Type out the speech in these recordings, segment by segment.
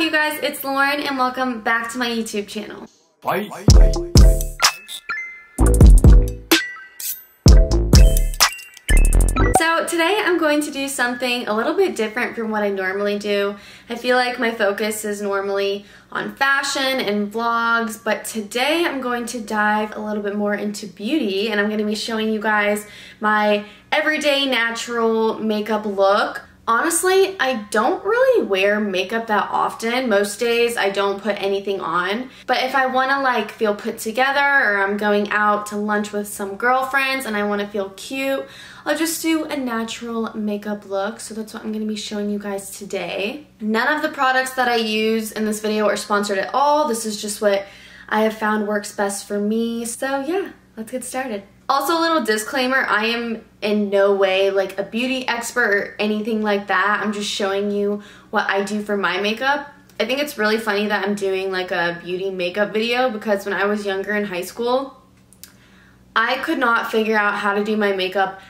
up, you guys? It's Lauren, and welcome back to my YouTube channel. So today I'm going to do something a little bit different from what I normally do. I feel like my focus is normally on fashion and vlogs, but today I'm going to dive a little bit more into beauty, and I'm going to be showing you guys my everyday natural makeup look. Honestly, I don't really wear makeup that often. Most days I don't put anything on, but if I want to like feel put together or I'm going out to lunch with some girlfriends and I want to feel cute, I'll just do a natural makeup look. So that's what I'm going to be showing you guys today. None of the products that I use in this video are sponsored at all. This is just what I have found works best for me. So yeah, let's get started. Also, a little disclaimer, I am in no way like a beauty expert or anything like that. I'm just showing you what I do for my makeup. I think it's really funny that I'm doing like a beauty makeup video because when I was younger in high school, I could not figure out how to do my makeup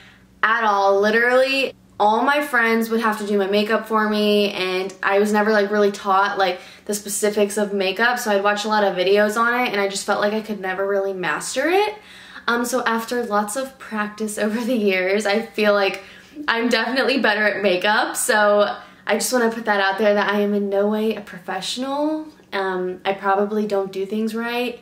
at all. Literally, all my friends would have to do my makeup for me, and I was never like really taught like the specifics of makeup, so I'd watch a lot of videos on it and I just felt like I could never really master it. So after lots of practice over the years, I feel like I'm definitely better at makeup. So I just want to put that out there that I am in no way a professional. I probably don't do things right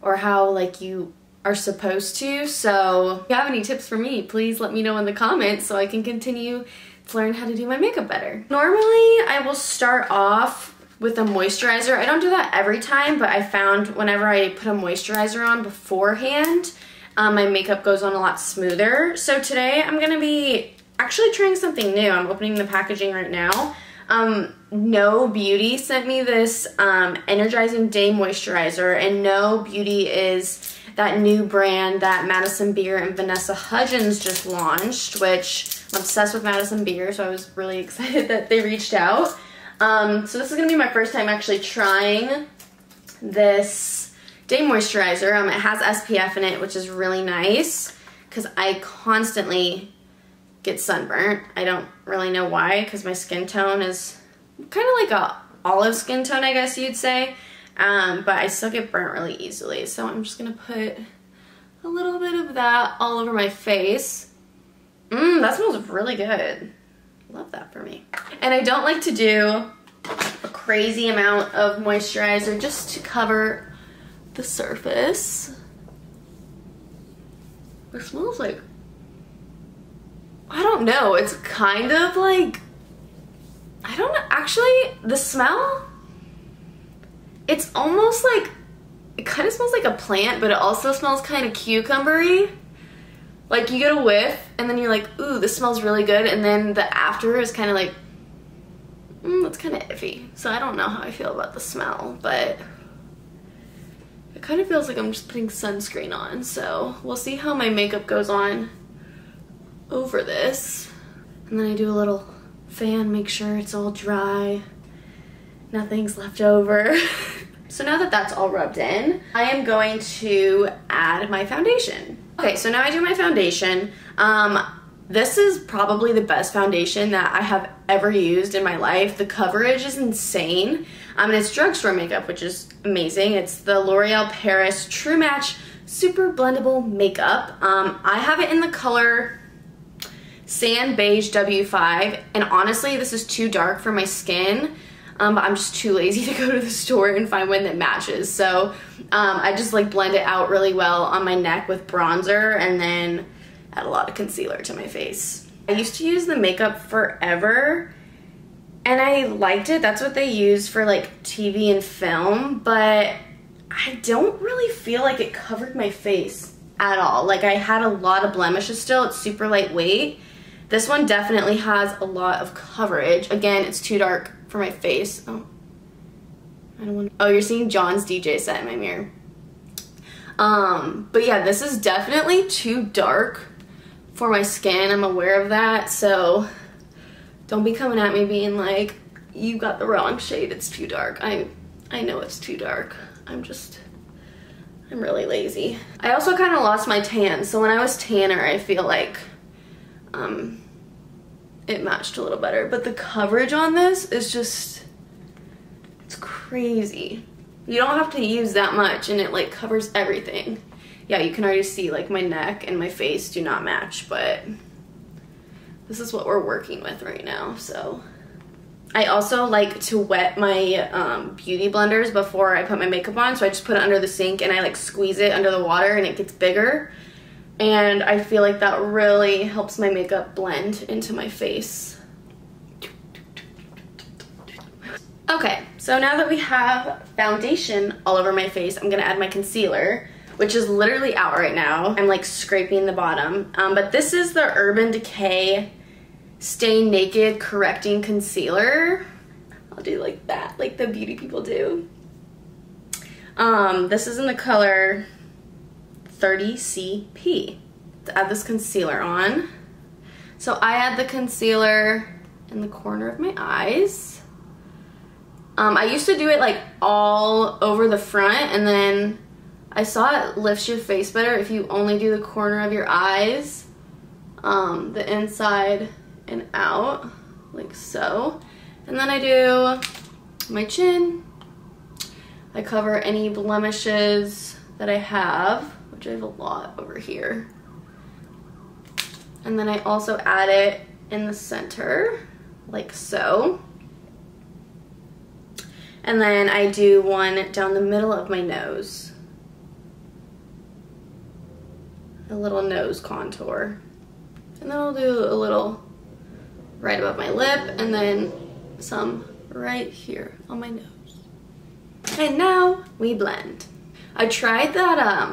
or how like you are supposed to. So if you have any tips for me, please let me know in the comments so I can continue to learn how to do my makeup better. Normally, I will start off with a moisturizer. I don't do that every time, but I found whenever I put a moisturizer on beforehand, my makeup goes on a lot smoother. So today I'm gonna be actually trying something new. I'm opening the packaging right now. No Beauty sent me this Energizing Day Moisturizer, and No Beauty is that new brand that Madison Beer and Vanessa Hudgens just launched, which I'm obsessed with Madison Beer, so I was really excited that they reached out. So this is gonna be my first time actually trying this day moisturizer. It has SPF in it, which is really nice because I constantly get sunburnt. I don't really know why, because my skin tone is kind of like a olive skin tone, I guess you'd say, but I still get burnt really easily. So I'm just gonna put a little bit of that all over my face. That smells really good. Love that for me. And I don't like to do a crazy amount of moisturizer, just to cover the surface. It smells like, I don't know, it's kind of like, I don't know, actually the smell, it's almost like, it kind of smells like a plant, but it also smells kind of cucumbery. Like you get a whiff and then you're like, ooh, this smells really good, and then the after is kind of like, that's kind of iffy. So I don't know how I feel about the smell, but it kind of feels like I'm just putting sunscreen on, so we'll see how my makeup goes on over this. And then I do a little fan, make sure it's all dry, nothing's left over. So now that that's all rubbed in, I am going to add my foundation. Okay, so now I do my foundation. This is probably the best foundation that I have ever used in my life. The coverage is insane. And it's drugstore makeup, which is amazing. It's the L'Oreal Paris True Match Super Blendable Makeup. I have it in the color Sand Beige W5, and honestly, this is too dark for my skin. But I'm just too lazy to go to the store and find one that matches. So I just like blend it out really well on my neck with bronzer, and then add a lot of concealer to my face. I used to use the Makeup Forever, and I liked it. That's what they use for like TV and film, but I don't really feel like it covered my face at all. Like I had a lot of blemishes still. It's super lightweight. This one definitely has a lot of coverage. Again, it's too dark for my face. Oh, I don't want. Oh, you're seeing John's DJ set in my mirror. But yeah, this is definitely too dark for my skin. I'm aware of that, so don't be coming at me being like, you got the wrong shade, it's too dark. I know it's too dark. I'm really lazy. I also kind of lost my tan. So when I was tanner, I feel like it matched a little better. But the coverage on this is just It's crazy. You don't have to use that much and it like covers everything. Yeah, you can already see like my neck and my face do not match, but this is what we're working with right now. So I also like to wet my beauty blenders before I put my makeup on. So I just put it under the sink and I like squeeze it under the water and it gets bigger. And I feel like that really helps my makeup blend into my face. Okay, so now that we have foundation all over my face, I'm gonna add my concealer, which is literally out right now. I'm like scraping the bottom. But this is the Urban Decay Stay Naked Correcting Concealer. I'll do like that, like the beauty people do. This is in the color 30CP. To add this concealer on. So I add the concealer in the corner of my eyes. I used to do it like all over the front, and then I saw it lifts your face better if you only do the corner of your eyes, the inside and out, like so. And then I do my chin. I cover any blemishes that I have, which I have a lot over here. And then I also add it in the center, like so. And then I do one down the middle of my nose. A little nose contour. And then I'll do a little right above my lip and then some right here on my nose. And now we blend. I tried that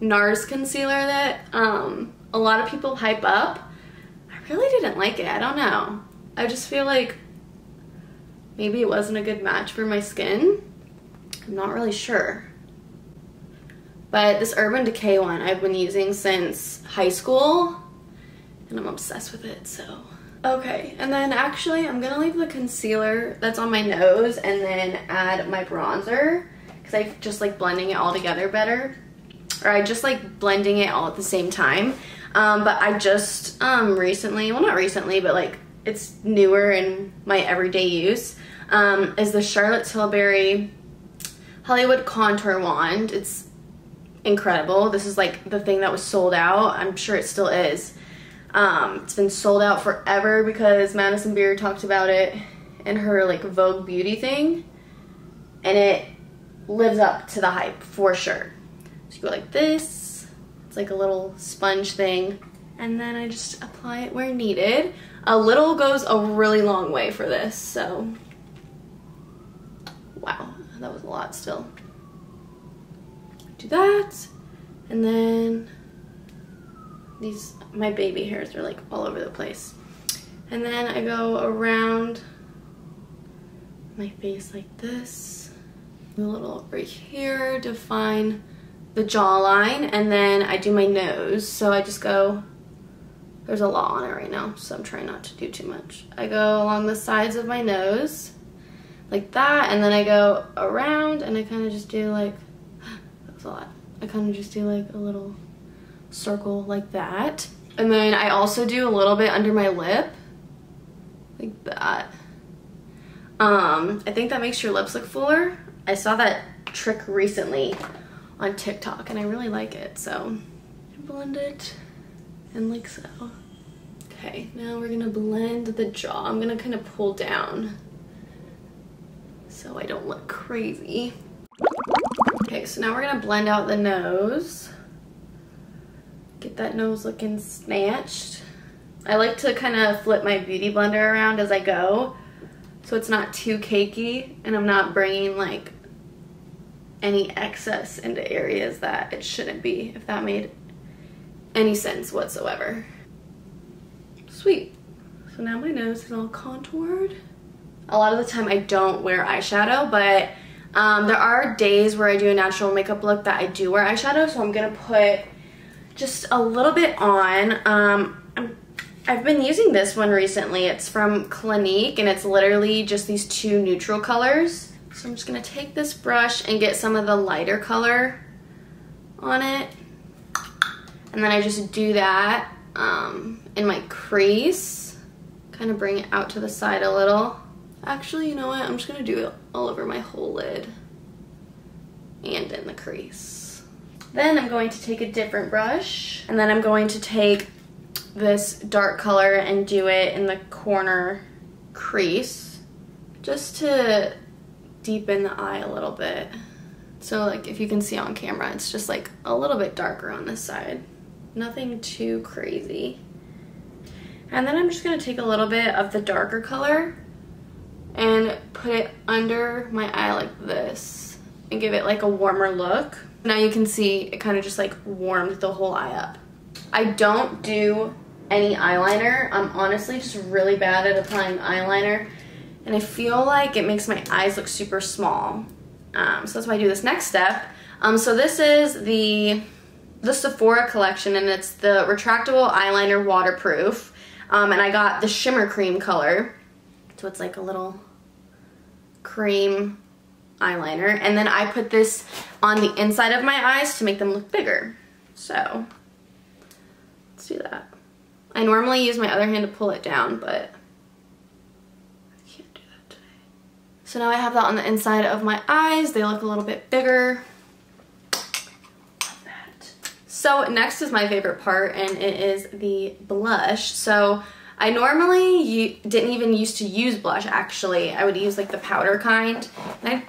NARS concealer that a lot of people hype up. I really didn't like it. I don't know. I just feel like maybe it wasn't a good match for my skin. I'm not really sure. But this Urban Decay one I've been using since high school and I'm obsessed with it, so. Okay, and then actually I'm gonna leave the concealer that's on my nose and then add my bronzer because I just like blending it all together better. Or I just like blending it all at the same time. But I just recently, well not recently, but like it's newer in my everyday use, is the Charlotte Tilbury Hollywood Contour Wand. It's incredible. This is like the thing that was sold out. I'm sure it still is. It's been sold out forever because Madison Beer talked about it in her like Vogue beauty thing, and it lives up to the hype for sure. So you go like this, it's like a little sponge thing, and then I just apply it where needed. A little goes a really long way for this, so wow, that was a lot still. Do that, and then these, my baby hairs are like all over the place. And then I go around my face like this, a little right here, define the jawline, and then I do my nose. So I just go, there's a lot on it right now, so I'm trying not to do too much. I go along the sides of my nose like that, and then I go around and I kind of just do like, that was a lot. I kind of just do like a little circle like that. And then I also do a little bit under my lip like that. I think that makes your lips look fuller. I saw that trick recently on TikTok and I really like it, so I blend it. And like so. Okay, now we're gonna blend the jaw. I'm gonna kind of pull down so I don't look crazy. Okay, so now we're gonna blend out the nose. Get that nose looking snatched. I like to kind of flip my beauty blender around as I go so it's not too cakey and I'm not bringing like any excess into areas that it shouldn't be, if that made any sense whatsoever. Sweet. So now my nose is all contoured. A lot of the time I don't wear eyeshadow, but there are days where I do a natural makeup look that I do wear eyeshadow, so I'm gonna put just a little bit on. I've been using this one recently. It's from Clinique and it's literally just these two neutral colors. So I'm just gonna take this brush and get some of the lighter color on it. And then I just do that in my crease, kind of bring it out to the side a little. Actually, you know what? I'm just gonna do it all over my whole lid and in the crease. Then I'm going to take a different brush, and then I'm going to take this dark color and do it in the corner crease just to deepen the eye a little bit. So like if you can see on camera, it's just like a little bit darker on this side. Nothing too crazy. And then I'm just going to take a little bit of the darker color and put it under my eye like this and give it like a warmer look. Now you can see it kind of just like warmed the whole eye up. I don't do any eyeliner. I'm honestly just really bad at applying eyeliner, and I feel like it makes my eyes look super small. So that's why I do this next step. So this is the Sephora collection, and it's the retractable eyeliner waterproof. And I got the shimmer cream color. So it's like a little cream eyeliner. And then I put this on the inside of my eyes to make them look bigger. So let's do that. I normally use my other hand to pull it down, but I can't do that today. So now I have that on the inside of my eyes. They look a little bit bigger. So next is my favorite part, and it is the blush. So I normally didn't even used to use blush, actually. I would use like the powder kind. And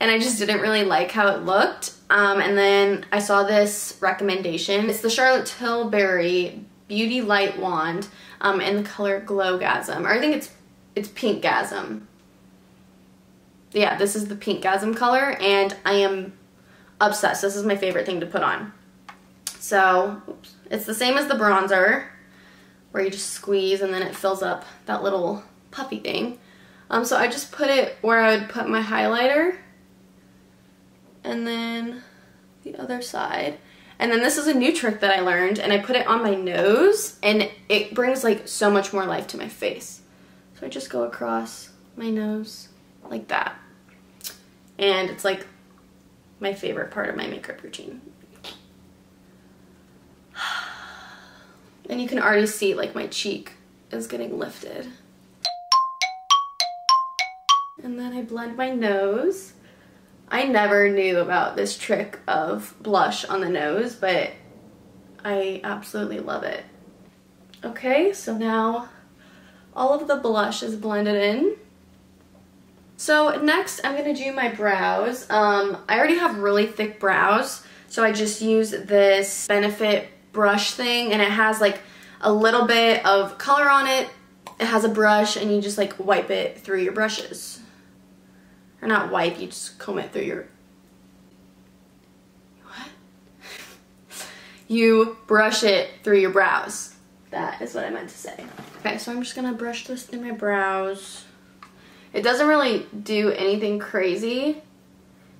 I just didn't really like how it looked. And then I saw this recommendation. It's the Charlotte Tilbury Beauty Light Wand in the color Glowgasm. Or I think it's Pinkgasm. Yeah, this is the Pinkgasm color, and I am obsessed. This is my favorite thing to put on. So oops, it's the same as the bronzer, where you just squeeze and then it fills up that little puffy thing. So I just put it where I would put my highlighter, and then the other side. And then this is a new trick that I learned, and I put it on my nose, and it brings like so much more life to my face. So I just go across my nose like that, and it's like my favorite part of my makeup routine. And you can already see like my cheek is getting lifted. And then I blend my nose. I never knew about this trick of blush on the nose, but I absolutely love it. Okay, so now all of the blush is blended in. So next I'm gonna do my brows. I already have really thick brows, so I just use this Benefit brush thing, and it has like a little bit of color on it. It has a brush, and you just like wipe it through your brushes. Or not wipe, you just comb it through your... What? You brush it through your brows. That is what I meant to say. Okay, so I'm just gonna brush this through my brows. It doesn't really do anything crazy. It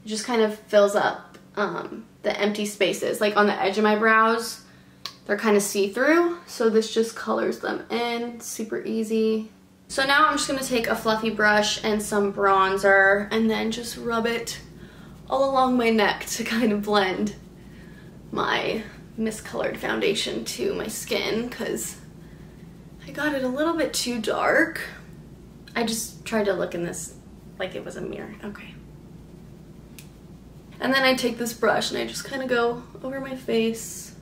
just kind of fills up the empty spaces. Like on the edge of my brows, they're kind of see-through, so this just colors them in super easy. So now I'm just going to take a fluffy brush and some bronzer, and then just rub it all along my neck to kind of blend my miscolored foundation to my skin, because I got it a little bit too dark. I just tried to look in this like it was a mirror. Okay. And then I take this brush and I just kind of go over my face.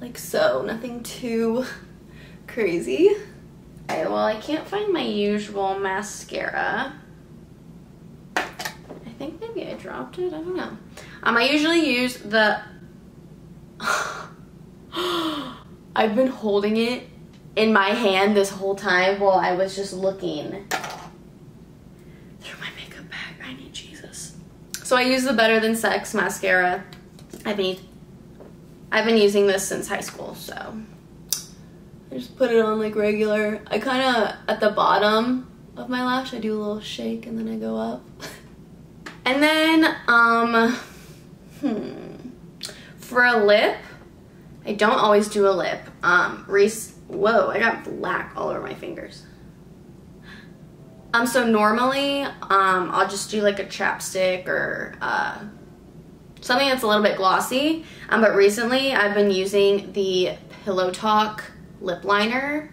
Like so, nothing too crazy. Okay, well, I can't find my usual mascara. I think maybe I dropped it, I don't know. I usually use the... I've been holding it in my hand this whole time while I was just looking through my makeup bag. I need Jesus. So I use the Better Than Sex mascara. I've been using this since high school, so I just put it on like regular. I kind of, at the bottom of my lash, I do a little shake, and then I go up. And then, for a lip, I don't always do a lip. Whoa, I got black all over my fingers. So normally, I'll just do like a chapstick or, something that's a little bit glossy, but recently I've been using the Pillow Talk lip liner.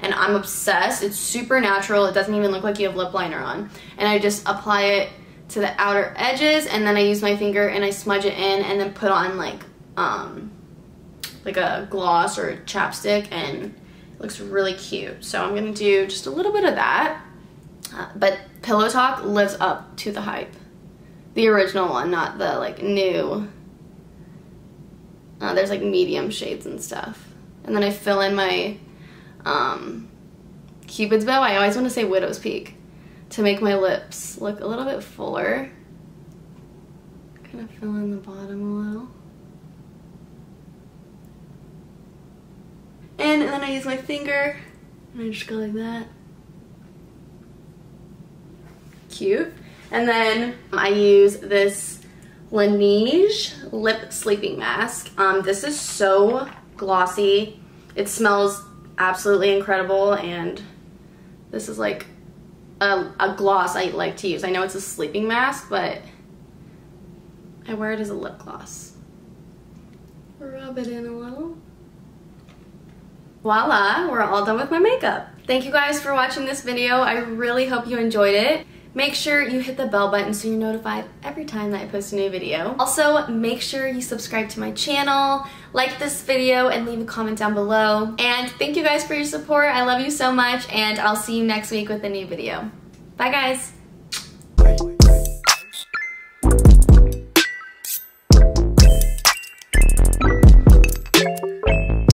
and I'm obsessed. It's super natural. It doesn't even look like you have lip liner on. And I just apply it to the outer edges, and then I use my finger and I smudge it in, and then put on like a gloss or a chapstick, and it looks really cute. So I'm gonna do just a little bit of that. But Pillow Talk lives up to the hype. The original one, not the like new. There's like medium shades and stuff. And then I fill in my Cupid's bow. I always want to say widow's peak to make my lips look a little bit fuller. Kind of fill in the bottom a little. And then I use my finger and I just go like that. Cute. And then I use this Laneige lip sleeping mask. This is so glossy. It smells absolutely incredible, and this is like a gloss I like to use. I know it's a sleeping mask, but I wear it as a lip gloss. Rub it in a little. Voila, we're all done with my makeup. Thank you guys for watching this video. I really hope you enjoyed it. Make sure you hit the bell button so you're notified every time that I post a new video. Also, make sure you subscribe to my channel, like this video, and leave a comment down below. And thank you guys for your support. I love you so much, and I'll see you next week with a new video. Bye, guys.